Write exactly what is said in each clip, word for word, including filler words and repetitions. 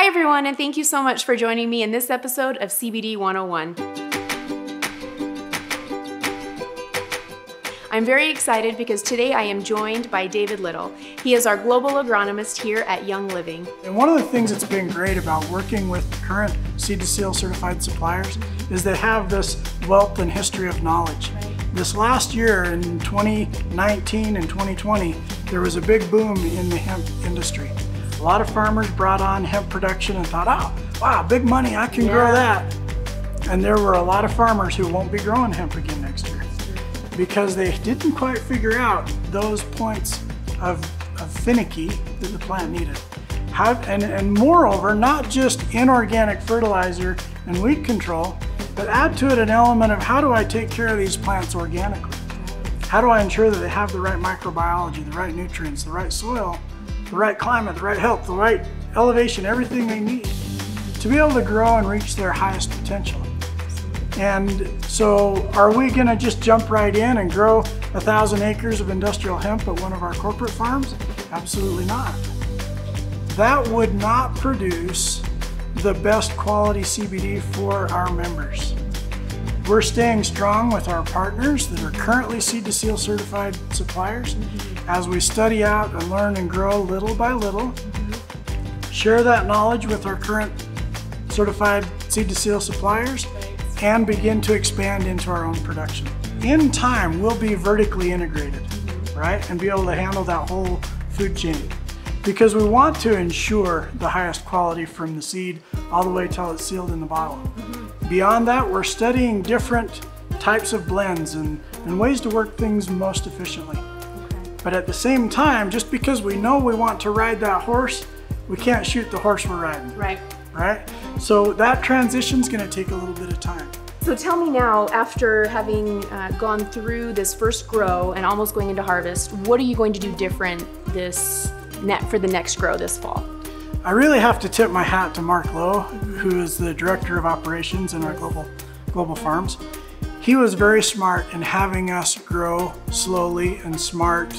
Hi everyone, and thank you so much for joining me in this episode of C B D one oh one. I'm very excited because today I am joined by David Little. He is our global agronomist here at Young Living. And one of the things that's been great about working with current Seed to Seal certified suppliers is they have this wealth and history of knowledge. This last year in twenty nineteen and twenty twenty, there was a big boom in the hemp industry. A lot of farmers brought on hemp production and thought, oh, wow, big money, I can yeah. grow that. And there were a lot of farmers who won't be growing hemp again next year because they didn't quite figure out those points of, of finicky that the plant needed. How, and, and moreover, not just inorganic fertilizer and weed control, but add to it an element of how do I take care of these plants organically? How do I ensure that they have the right microbiology, the right nutrients, the right soil, the right climate, the right health, the right elevation, everything they need to be able to grow and reach their highest potential. And so are we gonna just jump right in and grow a thousand acres of industrial hemp at one of our corporate farms? Absolutely not. That would not produce the best quality C B D for our members. We're staying strong with our partners that are currently Seed to Seal certified suppliers as we study out and learn and grow little by little, share that knowledge with our current certified Seed to Seal suppliers, and begin to expand into our own production. In time, we'll be vertically integrated, right? And be able to handle that whole food chain because we want to ensure the highest quality from the seed all the way till it's sealed in the bottle. Beyond that, we're studying different types of blends and, and ways to work things most efficiently. Okay. But at the same time, just because we know we want to ride that horse, we can't shoot the horse we're riding. Right. Right? So that transition's gonna take a little bit of time. So tell me now, after having uh, gone through this first grow and almost going into harvest, what are you going to do different this net for the next grow this fall? I really have to tip my hat to Mark Lowe, who is the director of operations in our global, global farms. He was very smart in having us grow slowly and smart,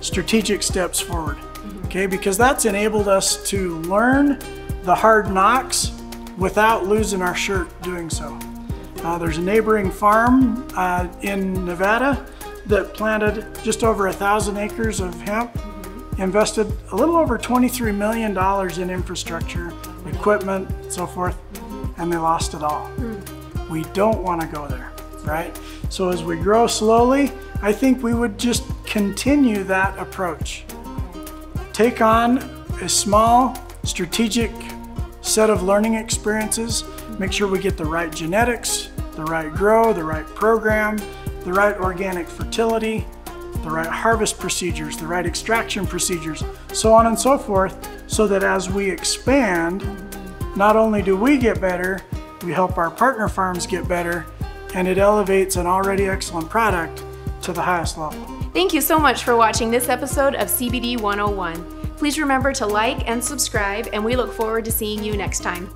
strategic steps forward, okay? Because that's enabled us to learn the hard knocks without losing our shirt doing so. Uh, there's a neighboring farm uh, in Nevada that planted just over a thousand acres of hemp, invested a little over twenty-three million dollars in infrastructure, equipment, so forth, and they lost it all. Mm. We don't want to go there, right? So as we grow slowly, I think we would just continue that approach. Take on a small, strategic set of learning experiences, make sure we get the right genetics, the right grow, the right program, the right organic fertility, the right harvest procedures, the right extraction procedures, so on and so forth, so that as we expand, not only do we get better, we help our partner farms get better, and it elevates an already excellent product to the highest level. Thank you so much for watching this episode of C B D one oh one. Please remember to like and subscribe, and we look forward to seeing you next time.